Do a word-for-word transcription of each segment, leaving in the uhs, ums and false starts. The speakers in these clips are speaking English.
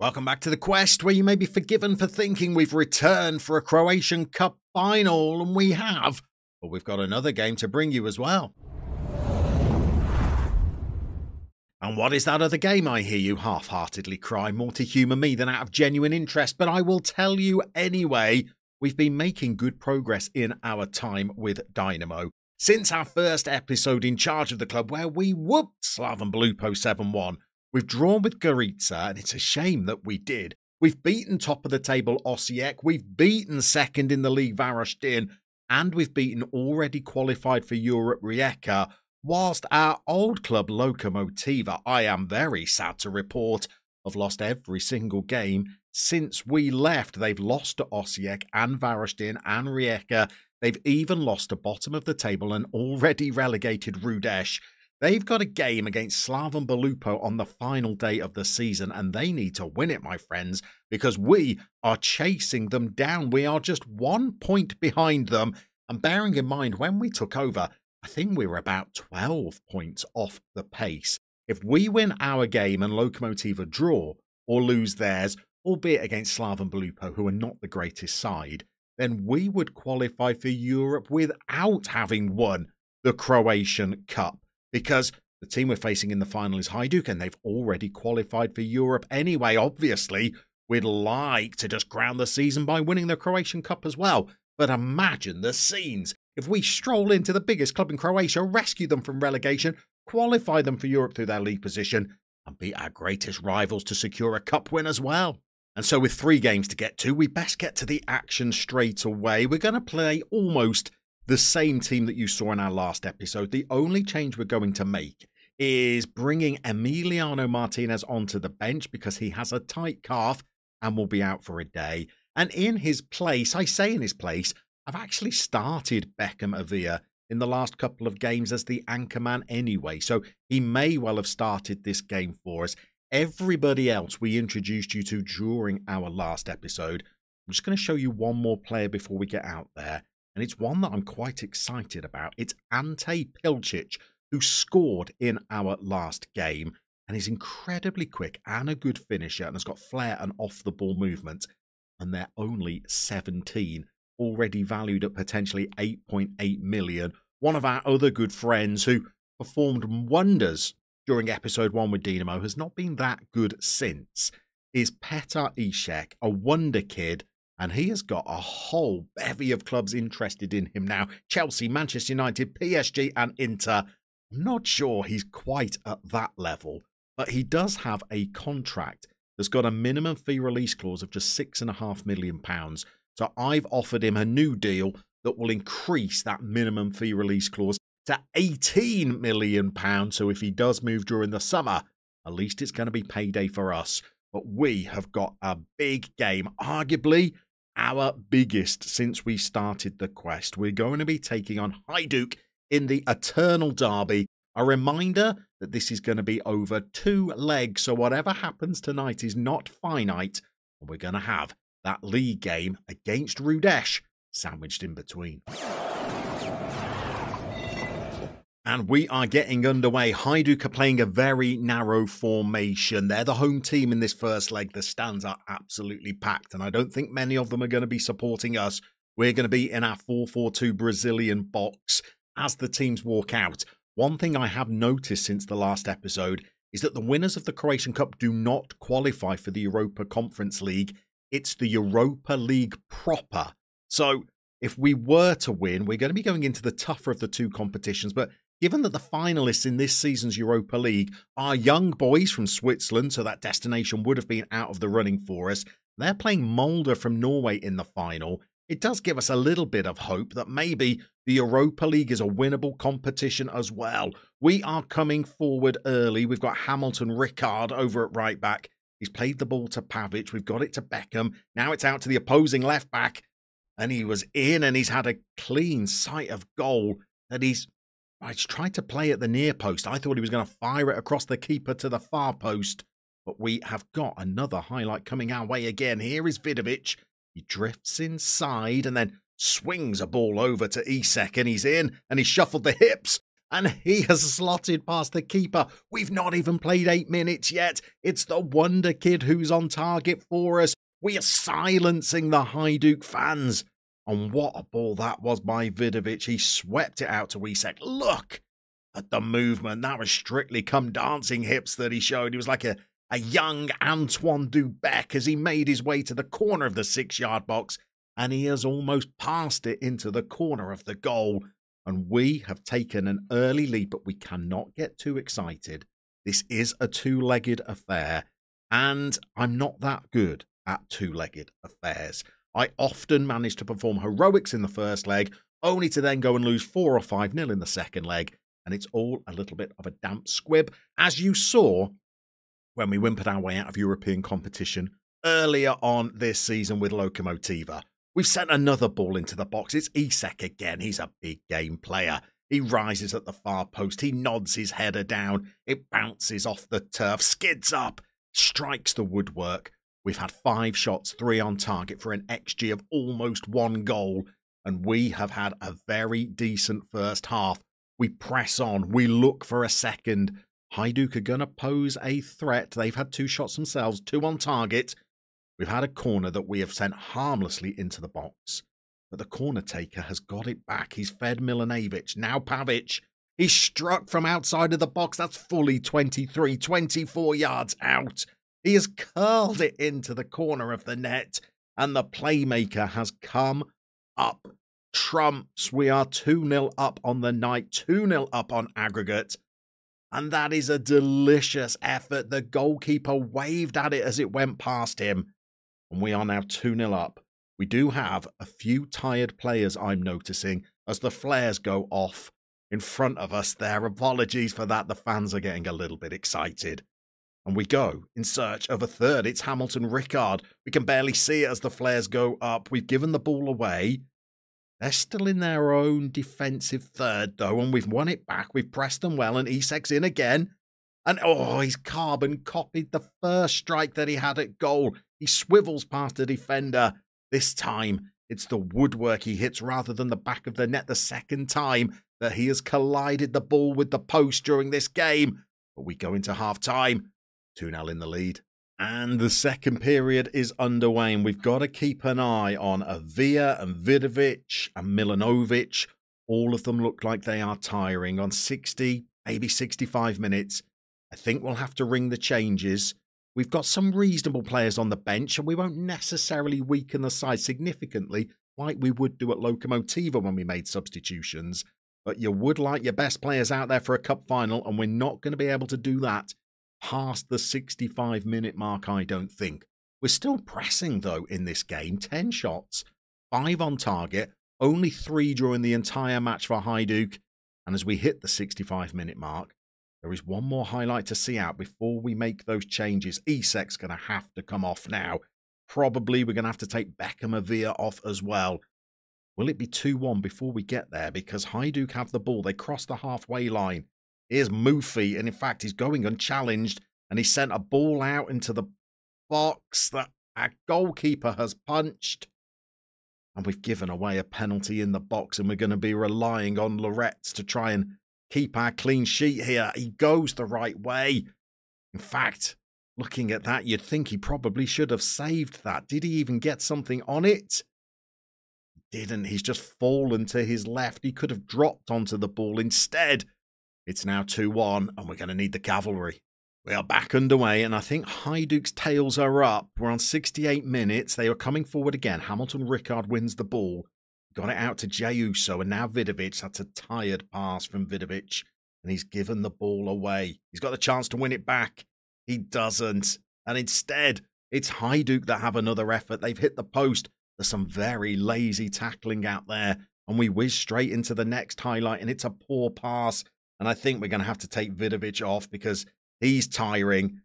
Welcome back to The Quest, where you may be forgiven for thinking we've returned for a Croatian Cup final, and we have, but we've got another game to bring you as well. And what is that other game, I hear you half-heartedly cry, more to humour me than out of genuine interest, but I will tell you anyway. We've been making good progress in our time with Dynamo. Since our first episode in charge of the club, where we whooped Slaven Belupo seven one, we've drawn with Gorica, and it's a shame that we did. We've beaten top-of-the-table Osijek, we've beaten second in the league Varaždin, and we've beaten already qualified for Europe Rijeka, whilst our old club Lokomotiva, I am very sad to report, have lost every single game since we left. They've lost to Osijek and Varaždin and Rijeka. They've even lost to bottom of the table and already relegated Rudeš. They've got a game against Slaven Belupo on the final day of the season, and they need to win it, my friends, because we are chasing them down. We are just one point behind them, and bearing in mind when we took over, I think we were about twelve points off the pace. If we win our game and Lokomotiva draw or lose theirs, albeit against Slaven Belupo, who are not the greatest side, then we would qualify for Europe without having won the Croatian Cup, because the team we're facing in the final is Hajduk, and they've already qualified for Europe anyway. Obviously, we'd like to just ground the season by winning the Croatian Cup as well, but imagine the scenes if we stroll into the biggest club in Croatia, rescue them from relegation, qualify them for Europe through their league position, and beat our greatest rivals to secure a cup win as well. And so with three games to get to, we best get to the action straight away. We're going to play almost the same team that you saw in our last episode. The only change we're going to make is bringing Emiliano Martinez onto the bench because he has a tight calf and will be out for a day. And in his place, I say in his place, I've actually started Beckham Avia in the last couple of games as the anchorman anyway, so he may well have started this game for us. Everybody else we introduced you to during our last episode. I'm just going to show you one more player before we get out there, and it's one that I'm quite excited about. It's Ante Pilčić, who scored in our last game, and is incredibly quick and a good finisher, and has got flair and off-the-ball movement, and they're only seventeen, already valued at potentially eight point eight million. One of our other good friends who performed wonders during episode one with Dynamo, has not been that good since, is Petar Ishek, a wonder kid, and he has got a whole bevy of clubs interested in him now. Chelsea, Manchester United, P S G and Inter. I'm not sure he's quite at that level, but he does have a contract that's got a minimum fee release clause of just six and a half million pounds. So I've offered him a new deal that will increase that minimum fee release clause to eighteen million pounds. So if he does move during the summer, at least it's going to be payday for us. But we have got a big game, arguably our biggest since we started the quest. We're going to be taking on Hajduk in the Eternal Derby. A reminder that this is going to be over two legs, so whatever happens tonight is not finite. And we're going to have that league game against Rudeš sandwiched in between. And we are getting underway. Hajduk are playing a very narrow formation. They're the home team in this first leg. The stands are absolutely packed, and I don't think many of them are going to be supporting us. We're going to be in our four four two Brazilian box as the teams walk out. One thing I have noticed since the last episode is that the winners of the Croatian Cup do not qualify for the Europa Conference League. It's the Europa League proper. So if we were to win, we're going to be going into the tougher of the two competitions, but given that the finalists in this season's Europa League are Young Boys from Switzerland, so that destination would have been out of the running for us, they're playing Molde from Norway in the final. It does give us a little bit of hope that maybe the Europa League is a winnable competition as well. We are coming forward early. We've got Hamilton Ricard over at right back. He's played the ball to Pavic. We've got it to Beckham. Now it's out to the opposing left back. And he was in, and he's had a clean sight of goal that he's... I tried to play at the near post. I thought he was going to fire it across the keeper to the far post. But we have got another highlight coming our way again. Here is Vidovic. He drifts inside and then swings a ball over to Ishek, and he's in, and he shuffled the hips. and he has slotted past the keeper. We've not even played eight minutes yet. It's the wonder kid who's on target for us. We are silencing the Hajduk fans. And what a ball that was by Vidovic. He swept it out to Ishek. Look at the movement. That was strictly come dancing hips that he showed. He was like a, a young Antoine Dubek as he made his way to the corner of the six-yard box. And he has almost passed it into the corner of the goal. And we have taken an early lead, but we cannot get too excited. This is a two-legged affair. And I'm not that good at two-legged affairs. I often manage to perform heroics in the first leg, only to then go and lose four or five nil in the second leg. And it's all a little bit of a damp squib, as you saw when we whimpered our way out of European competition earlier on this season with Lokomotiva. We've sent another ball into the box. It's Ishek again. He's a big game player. He rises at the far post. He nods his header down. It bounces off the turf, skids up, strikes the woodwork. We've had five shots, three on target for an X G of almost one goal, and we have had a very decent first half. We press on. We look for a second. Hajduk are going to pose a threat. They've had two shots themselves, two on target. We've had a corner that we have sent harmlessly into the box, but the corner taker has got it back. He's fed Milanovic. Now Pavic. He's struck from outside of the box. That's fully twenty-three, twenty-four yards out. He has curled it into the corner of the net, and the playmaker has come up trumps. We are two nil up on the night, two nil up on aggregate, and that is a delicious effort. The goalkeeper waved at it as it went past him, and we are now two nil up. We do have a few tired players, I'm noticing, as the flares go off in front of us there. Apologies for that. The fans are getting a little bit excited. And we go in search of a third. It's Hamilton Ricard. We can barely see it as the flares go up. We've given the ball away. They're still in their own defensive third, though, and we've won it back. We've pressed them well, and Ishek's in again. And, oh, he's carbon copied the first strike that he had at goal. He swivels past the defender. This time, it's the woodwork he hits rather than the back of the net. The second time that he has collided the ball with the post during this game. But we go into half-time. two nil in the lead. And the second period is underway, and we've got to keep an eye on Avia and Vidovic and Milanovic. All of them look like they are tiring on sixty, maybe sixty-five minutes. I think we'll have to ring the changes. We've got some reasonable players on the bench, and we won't necessarily weaken the side significantly like we would do at Lokomotiva when we made substitutions. But you would like your best players out there for a cup final, and we're not going to be able to do that past the sixty-five minute mark, I don't think. We're still pressing, though, in this game. ten shots, five on target, only three during the entire match for Hajduk. And as we hit the sixty-five minute mark, there is one more highlight to see out before we make those changes. Ishek's going to have to come off now. Probably we're going to have to take Beckham Avia off as well. Will it be two one before we get there? Because Hajduk have the ball. They cross the halfway line. Here's Mufi, and in fact, he's going unchallenged, and he sent a ball out into the box that our goalkeeper has punched. And we've given away a penalty in the box, and we're going to be relying on Loretz to try and keep our clean sheet here. He goes the right way. In fact, looking at that, you'd think he probably should have saved that. Did he even get something on it? He didn't. He's just fallen to his left. He could have dropped onto the ball instead. It's now two one, and we're going to need the cavalry. We are back underway, and I think Hajduk's tails are up. We're on sixty-eight minutes. They are coming forward again. Hamilton Ricard wins the ball. Got it out to Jey Uso, and now Vidovic. That's a tired pass from Vidovic, and he's given the ball away. He's got the chance to win it back. He doesn't. And instead, it's Hajduk that have another effort. They've hit the post. There's some very lazy tackling out there, and we whiz straight into the next highlight, and it's a poor pass. And I think we're going to have to take Vidovic off because he's tiring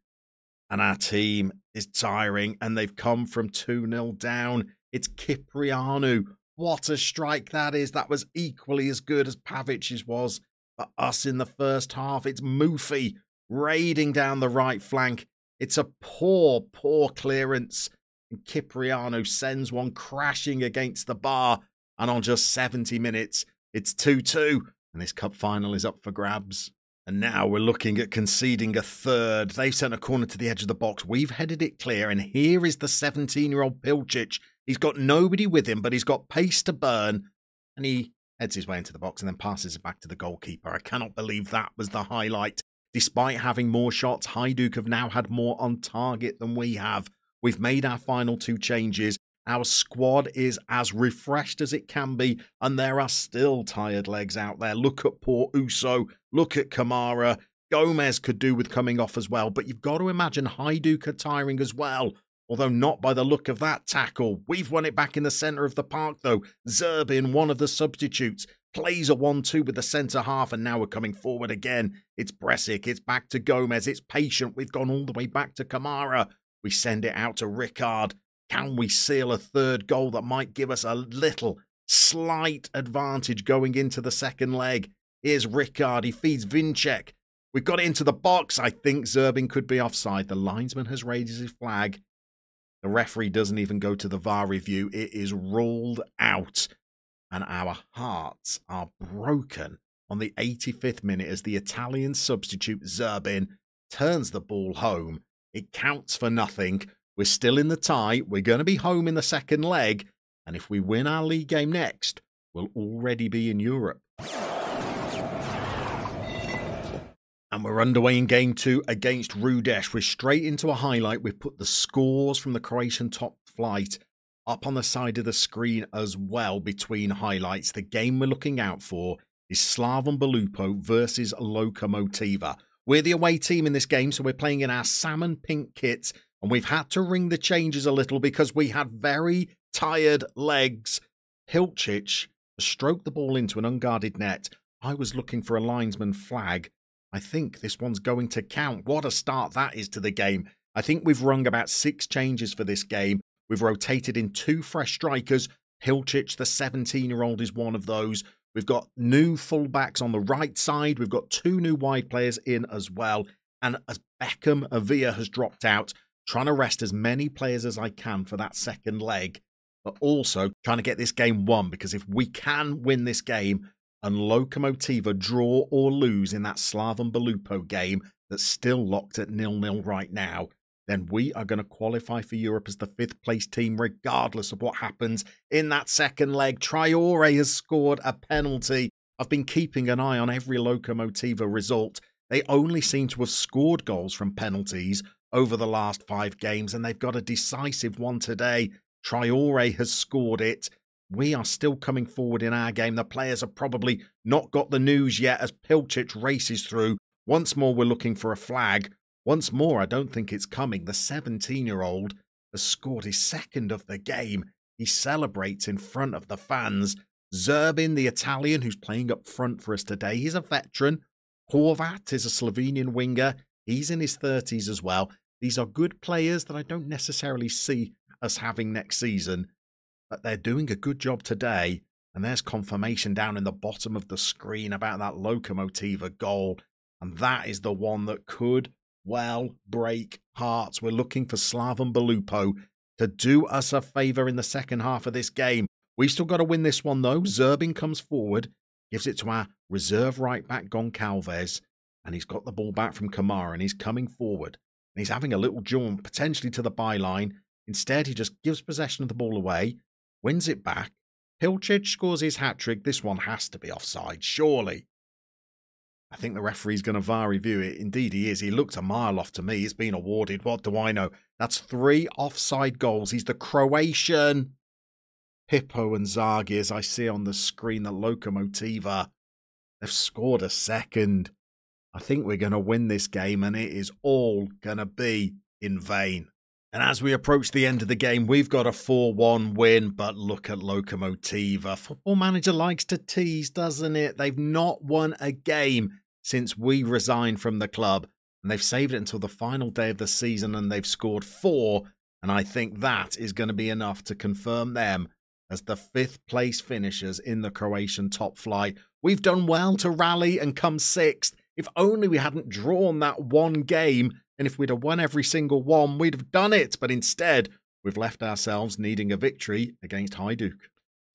and our team is tiring, and they've come from two nil down. It's Kiprianu. What a strike that is. That was equally as good as Pavic's was for us in the first half. It's Mufi raiding down the right flank. It's a poor, poor clearance. And Kiprianu sends one crashing against the bar. And on just seventy minutes, it's two two. and this cup final is up for grabs. And now we're looking at conceding a third. They've sent a corner to the edge of the box. We've headed it clear, and here is the seventeen-year-old Pilčić. He's got nobody with him, but he's got pace to burn, and he heads his way into the box and then passes it back to the goalkeeper. I cannot believe that was the highlight. Despite having more shots, Hajduk have now had more on target than we have. We've made our final two changes. Our squad is as refreshed as it can be, and there are still tired legs out there. Look at poor Uso. Look at Kamara. Gomez could do with coming off as well, but you've got to imagine Hajduk are tiring as well, although not by the look of that tackle. We've won it back in the centre of the park, though. Zerbin, one of the substitutes, plays a one two with the centre-half, and now we're coming forward again. It's Bresic. It's back to Gomez. It's patient. We've gone all the way back to Kamara. We send it out to Ricard. Can we seal a third goal that might give us a little, slight advantage going into the second leg? Here's Ricard. He feeds Vincek. We've got it into the box. I think Zerbin could be offside. The linesman has raised his flag. The referee doesn't even go to the V A R review. It is ruled out. And our hearts are broken on the eighty-fifth minute as the Italian substitute Zerbin turns the ball home. It counts for nothing. We're still in the tie. We're going to be home in the second leg. And if we win our league game next, we'll already be in Europe. And we're underway in game two against Rudeš. We're straight into a highlight. We've put the scores from the Croatian top flight up on the side of the screen as well between highlights. The game we're looking out for is Slaven Belupo versus Lokomotiva. We're the away team in this game, so we're playing in our salmon pink kits. And we've had to ring the changes a little because we had very tired legs. Hilchic stroked the ball into an unguarded net. I was looking for a linesman flag. I think this one's going to count. What a start that is to the game. I think we've rung about six changes for this game. We've rotated in two fresh strikers. Hilchic, the seventeen-year-old, is one of those. We've got new fullbacks on the right side. We've got two new wide players in as well. And as Beckham Avia has dropped out, trying to rest as many players as I can for that second leg, but also trying to get this game won, because if we can win this game and Lokomotiva draw or lose in that Slaven Belupo game that's still locked at nil nil right now, then we are going to qualify for Europe as the fifth place team regardless of what happens in that second leg. Traore has scored a penalty. I've been keeping an eye on every Lokomotiva result. They only seem to have scored goals from penalties over the last five games, and they've got a decisive one today. Traore has scored it. We are still coming forward in our game. The players have probably not got the news yet as Pilčić races through. Once more, we're looking for a flag. Once more, I don't think it's coming. The seventeen-year-old has scored his second of the game. He celebrates in front of the fans. Zerbin, the Italian, who's playing up front for us today, he's a veteran. Horvat is a Slovenian winger. He's in his thirties as well. These are good players that I don't necessarily see us having next season, but they're doing a good job today. And there's confirmation down in the bottom of the screen about that Lokomotiva goal. And that is the one that could well break hearts. We're looking for Slaven Belupo to do us a favour in the second half of this game. We've still got to win this one, though. Zerbin comes forward, gives it to our reserve right-back, Goncalves. And he's got the ball back from Kamara, and he's coming forward. And he's having a little jaunt, potentially to the byline. Instead, he just gives possession of the ball away, wins it back. Pilčić scores his hat-trick. This one has to be offside, surely. I think the referee's going to V A R review it. Indeed he is. He looked a mile off to me. He's been awarded. What do I know? That's three offside goals. He's the Croatian. Hippo and Zagi, as I see on the screen, the Lokomotiva. They've scored a second. I think we're going to win this game, and it is all going to be in vain. And as we approach the end of the game, we've got a four one win, but look at Lokomotiva. Football Manager likes to tease, doesn't it? They've not won a game since we resigned from the club, and they've saved it until the final day of the season, and they've scored four, and I think that is going to be enough to confirm them as the fifth place finishers in the Croatian top flight. We've done well to rally and come sixth. If only we hadn't drawn that one game, and if we'd have won every single one, we'd have done it. But instead, we've left ourselves needing a victory against Hajduk.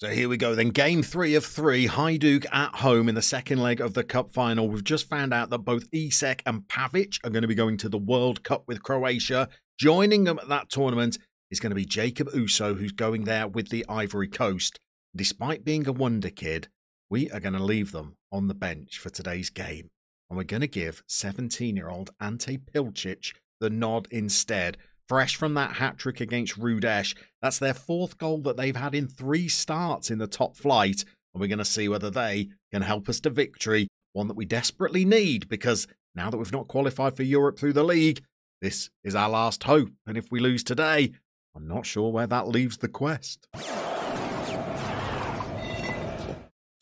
So here we go then, game three of three, Hajduk at home in the second leg of the cup final. We've just found out that both Ishek and Pavic are going to be going to the World Cup with Croatia. Joining them at that tournament is going to be Jey Uso, who's going there with the Ivory Coast. Despite being a wonder kid, we are going to leave them on the bench for today's game. And we're going to give seventeen-year-old Ante Pilčić the nod instead. Fresh from that hat-trick against Rudeš, that's their fourth goal that they've had in three starts in the top flight. And we're going to see whether they can help us to victory, one that we desperately need, because now that we've not qualified for Europe through the league, this is our last hope. And if we lose today, I'm not sure where that leaves the quest.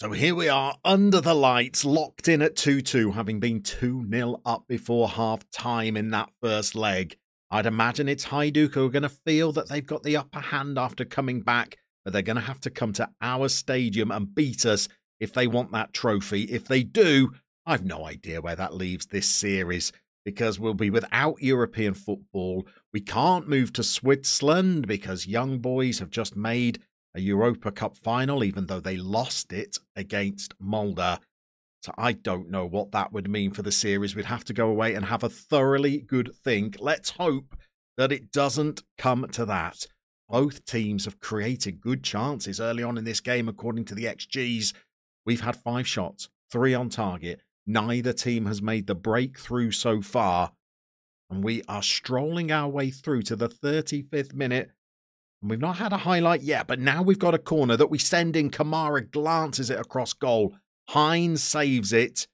So here we are under the lights, locked in at two two, having been two nil up before half-time in that first leg. I'd imagine it's Hajduk who are going to feel that they've got the upper hand after coming back, but they're going to have to come to our stadium and beat us if they want that trophy. If they do, I've no idea where that leaves this series, because we'll be without European football. We can't move to Switzerland because Young Boys have just made a Europa Cup final, even though they lost it against Molde. So I don't know what that would mean for the series. We'd have to go away and have a thoroughly good think. Let's hope that it doesn't come to that. Both teams have created good chances early on in this game, according to the X Gs. We've had five shots, three on target. Neither team has made the breakthrough so far. And we are strolling our way through to the thirty-fifth minute. And we've not had a highlight yet, but now we've got a corner that we send in. Kamara glances it across goal. Hines saves it.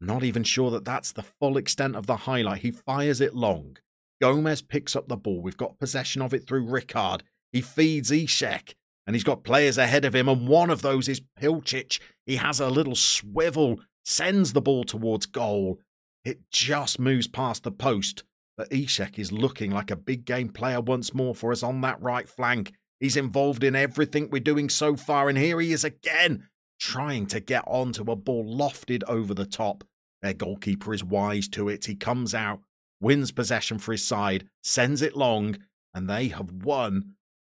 I'm not even sure that that's the full extent of the highlight. He fires it long. Gomez picks up the ball. We've got possession of it through Ricard. He feeds Ishek, and he's got players ahead of him, and one of those is Pilčić. He has a little swivel, sends the ball towards goal. It just moves past the post, but Ishek is looking like a big game player once more for us on that right flank. He's involved in everything we're doing so far, and here he is again, trying to get onto a ball lofted over the top. Their goalkeeper is wise to it. He comes out, wins possession for his side, sends it long, and they have won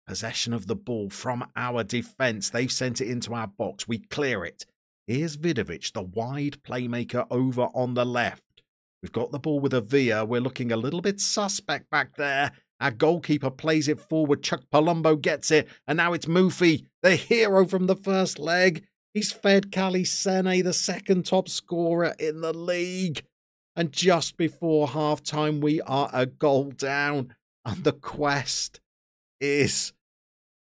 possession of the ball from our defence. They've sent it into our box. We clear it. Here's Vidovic, the wide playmaker over on the left. We've got the ball with Avia. We're looking a little bit suspect back there. Our goalkeeper plays it forward. Chuck Palumbo gets it, and now it's Mufi, the hero from the first leg. He's fed Kali Sene, the second top scorer in the league. And just before half-time, we are a goal down. And the quest is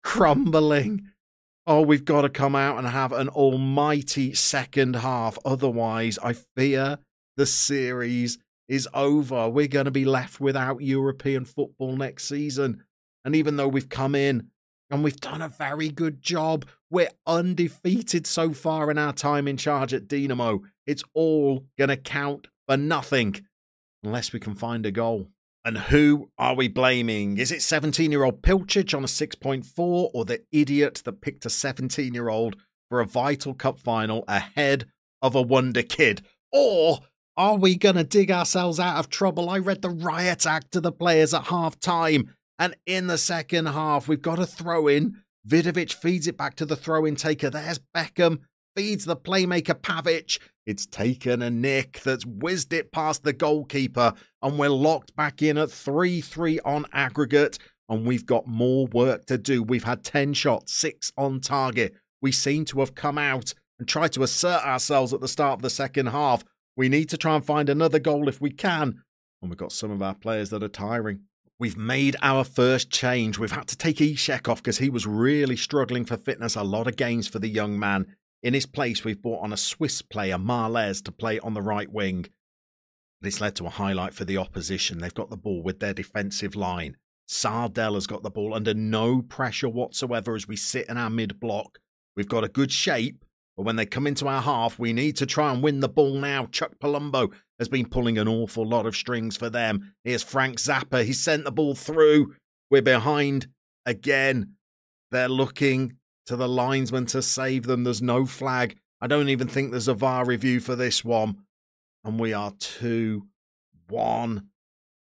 crumbling. Oh, we've got to come out and have an almighty second half. Otherwise, I fear the series is over. We're going to be left without European football next season. And even though we've come in, and we've done a very good job, we're undefeated so far in our time in charge at Dynamo. It's all going to count for nothing unless we can find a goal. And who are we blaming? Is it seventeen-year-old Pilčić on a six point four, or the idiot that picked a seventeen-year-old for a vital cup final ahead of a wonder kid? Or are we going to dig ourselves out of trouble? I read the riot act to the players at half-time. And in the second half, we've got a throw-in. Vidovic feeds it back to the throw-in taker. There's Beckham. Feeds the playmaker Pavic. It's taken a nick that's whizzed it past the goalkeeper. And we're locked back in at three three on aggregate. And we've got more work to do. We've had ten shots, six on target. We seem to have come out and tried to assert ourselves at the start of the second half. We need to try and find another goal if we can. And we've got some of our players that are tiring. We've made our first change. We've had to take Ishek off because he was really struggling for fitness. A lot of games for the young man. In his place, we've brought on a Swiss player, Marles, to play on the right wing. This led to a highlight for the opposition. They've got the ball with their defensive line. Sardell has got the ball under no pressure whatsoever as we sit in our mid-block. We've got a good shape, but when they come into our half, we need to try and win the ball now. Chuck Palumbo has been pulling an awful lot of strings for them. Here's Frank Zappa. He sent the ball through. We're behind again. They're looking to the linesman to save them. There's no flag. I don't even think there's a V A R review for this one. And we are two one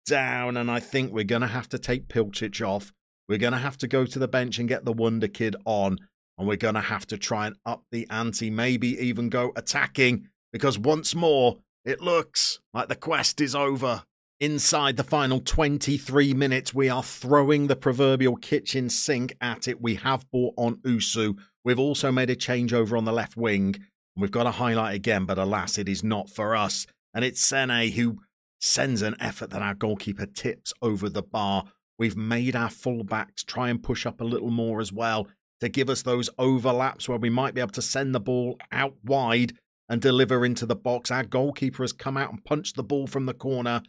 down. And I think we're going to have to take Pilčić off. We're going to have to go to the bench and get the wonder kid on. And we're going to have to try and up the ante, maybe even go attacking, because once more, it looks like the quest is over. Inside the final twenty-three minutes, we are throwing the proverbial kitchen sink at it. We have bought on Usu. We've also made a changeover on the left wing. And we've got a highlight again, but alas, it is not for us. And it's Sene who sends an effort that our goalkeeper tips over the bar. We've made our fullbacks try and push up a little more as well to give us those overlaps where we might be able to send the ball out wide and deliver into the box. Our goalkeeper has come out and punched the ball from the corner.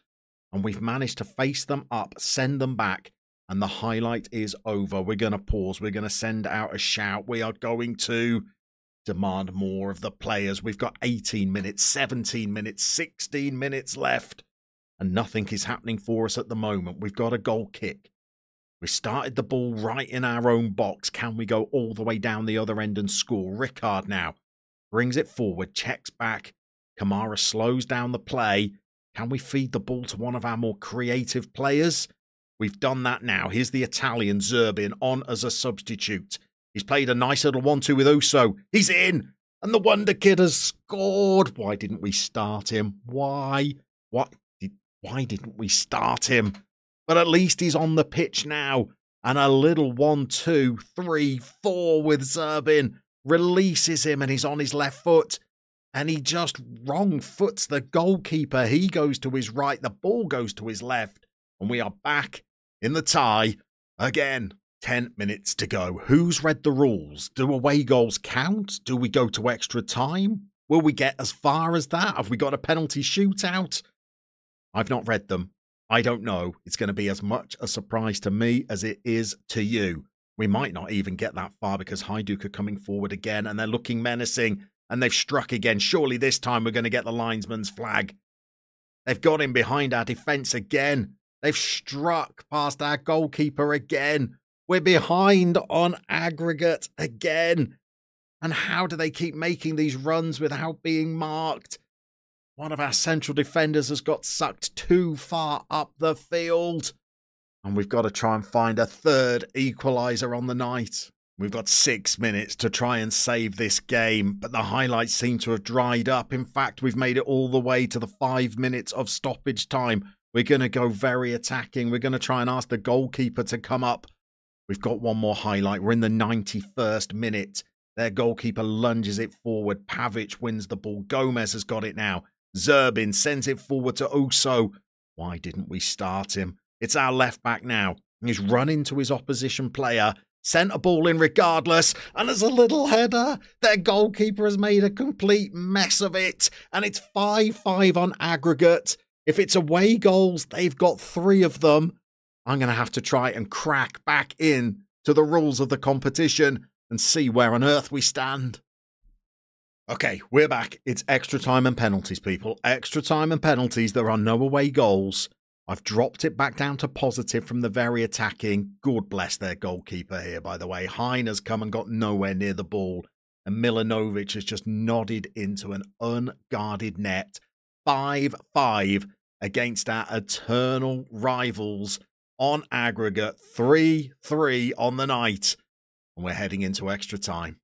And we've managed to face them up, send them back, and the highlight is over. We're going to pause. We're going to send out a shout. We are going to demand more of the players. We've got eighteen minutes, seventeen minutes, sixteen minutes left, and nothing is happening for us at the moment. We've got a goal kick. We started the ball right in our own box. Can we go all the way down the other end and score? Ricard now brings it forward, checks back. Kamara slows down the play. Can we feed the ball to one of our more creative players? We've done that now. Here's the Italian, Zerbin, on as a substitute. He's played a nice little one two with Uso. He's in! And the Wonder Kid has scored! Why didn't we start him? Why? What? Why didn't we start him? But at least he's on the pitch now. And a little one, two, three, four with Zerbin. Releases him and he's on his left foot. And he just wrong foots the goalkeeper. He goes to his right. The ball goes to his left. And we are back in the tie again. Ten minutes to go. Who's read the rules? Do away goals count? Do we go to extra time? Will we get as far as that? Have we got a penalty shootout? I've not read them. I don't know. It's going to be as much a surprise to me as it is to you. We might not even get that far because Hajduk are coming forward again and they're looking menacing. And they've struck again. Surely this time we're going to get the linesman's flag. They've got him behind our defence again. They've struck past our goalkeeper again. We're behind on aggregate again. And how do they keep making these runs without being marked? One of our central defenders has got sucked too far up the field. And we've got to try and find a third equaliser on the night. We've got six minutes to try and save this game, but the highlights seem to have dried up. In fact, we've made it all the way to the five minutes of stoppage time. We're going to go very attacking. We're going to try and ask the goalkeeper to come up. We've got one more highlight. We're in the ninety-first minute. Their goalkeeper lunges it forward. Pavic wins the ball. Gomez has got it now. Zerbin sends it forward to Uso. Why didn't we start him? It's our left back now. He's run into his opposition player. Sent a ball in regardless, and as a little header, their goalkeeper has made a complete mess of it, and it's five five on aggregate. If it's away goals, they've got three of them. I'm going to have to try and crack back in to the rules of the competition and see where on earth we stand. Okay, we're back. It's extra time and penalties, people. Extra time and penalties. There are no away goals. I've dropped it back down to positive from the very attacking. God bless their goalkeeper here, by the way. Hein has come and got nowhere near the ball. And Milanovic has just nodded into an unguarded net. five five against our eternal rivals on aggregate. three three on the night. And we're heading into extra time.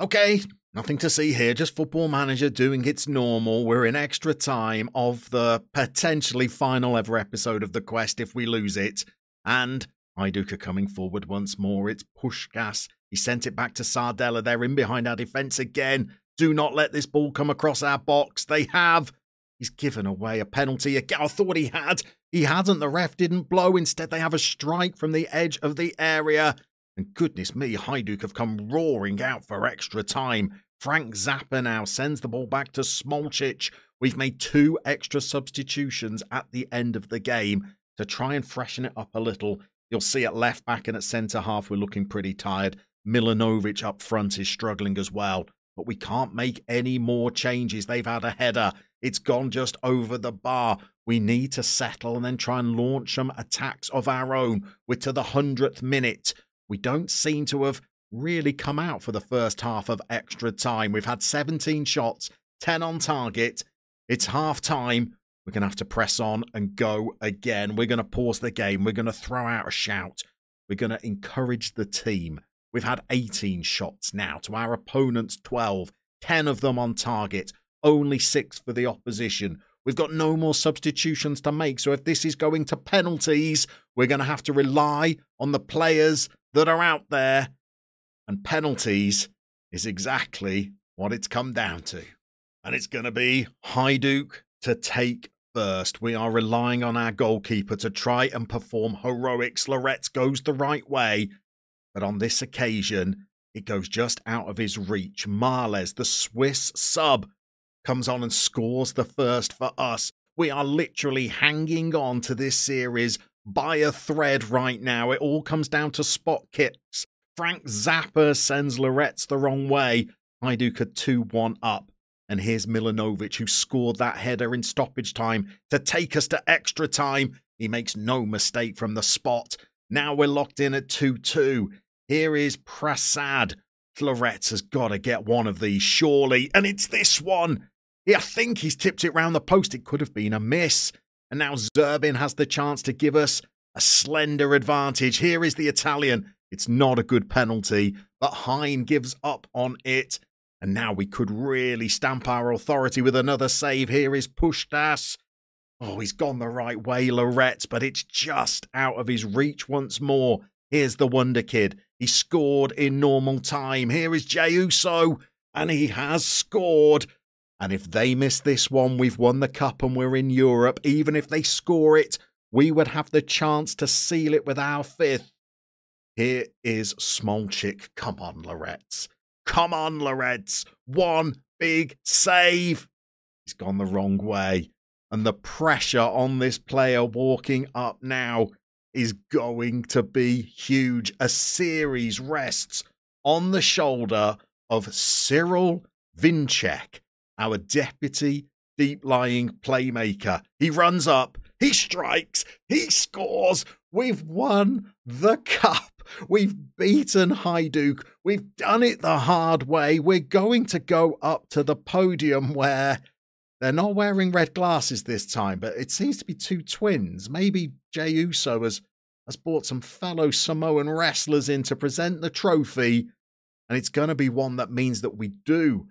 Okay, nothing to see here. Just Football Manager doing its normal. We're in extra time of the potentially final ever episode of The Quest if we lose it. And Hajduk are coming forward once more. It's Pushkas. He sent it back to Sardella. They're in behind our defence again. Do not let this ball come across our box. They have. He's given away a penalty. I thought he had. He hadn't. The ref didn't blow. Instead, they have a strike from the edge of the area. And goodness me, Hajduk have come roaring out for extra time. Frank Zappa now sends the ball back to Smolcic. We've made two extra substitutions at the end of the game to try and freshen it up a little. You'll see at left back and at centre half, we're looking pretty tired. Milanovic up front is struggling as well, but we can't make any more changes. They've had a header. It's gone just over the bar. We need to settle and then try and launch some attacks of our own. We're to the hundredth minute. We don't seem to have really come out for the first half of extra time. We've had seventeen shots, ten on target. It's half time. We're going to have to press on and go again. We're going to pause the game. We're going to throw out a shout. We're going to encourage the team. We've had eighteen shots now to our opponent's twelve, ten of them on target, only six for the opposition. We've got no more substitutions to make, so if this is going to penalties, we're going to have to rely on the players that are out there. And penalties is exactly what it's come down to. And it's going to be Hajduk to take first. We are relying on our goalkeeper to try and perform heroics. Loretz goes the right way, but on this occasion, it goes just out of his reach. Marles, the Swiss sub, comes on and scores the first for us. We are literally hanging on to this series by a thread right now. It all comes down to spot kicks. Frank Zappa sends Loretz the wrong way. Hajduk are two one up. And here's Milanovic, who scored that header in stoppage time to take us to extra time. He makes no mistake from the spot. Now we're locked in at two two. Here is Prasad. Loretz has got to get one of these, surely. And it's this one. I think he's tipped it round the post. It could have been a miss. And now Zerbin has the chance to give us a slender advantage. Here is the Italian. It's not a good penalty, but Hein gives up on it. And now we could really stamp our authority with another save. Here is Puštas. Oh, he's gone the right way, Loretz, but it's just out of his reach once more. Here's the wonder kid. He scored in normal time. Here is Jey Uso, and he has scored. And if they miss this one, we've won the cup and we're in Europe. Even if they score it, we would have the chance to seal it with our fifth. Here is Smolcic. Come on, Loretz. Come on, Loretz. One big save. He's gone the wrong way. And the pressure on this player walking up now is going to be huge. A series rests on the shoulder of Cyril Vincek, our deputy deep-lying playmaker. He runs up, he strikes, he scores. We've won the cup. We've beaten Hajduk. We've done it the hard way. We're going to go up to the podium where they're not wearing red glasses this time, but it seems to be two twins. Maybe Jey Uso has, has brought some fellow Samoan wrestlers in to present the trophy, and it's going to be one that means that we do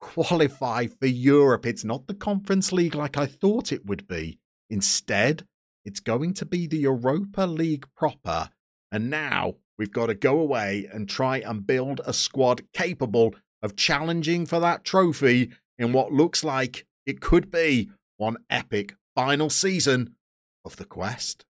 qualify for Europe. It's not the Conference League like I thought it would be. Instead, it's going to be the Europa League proper, and now we've got to go away and try and build a squad capable of challenging for that trophy in what looks like it could be one epic final season of The Quest.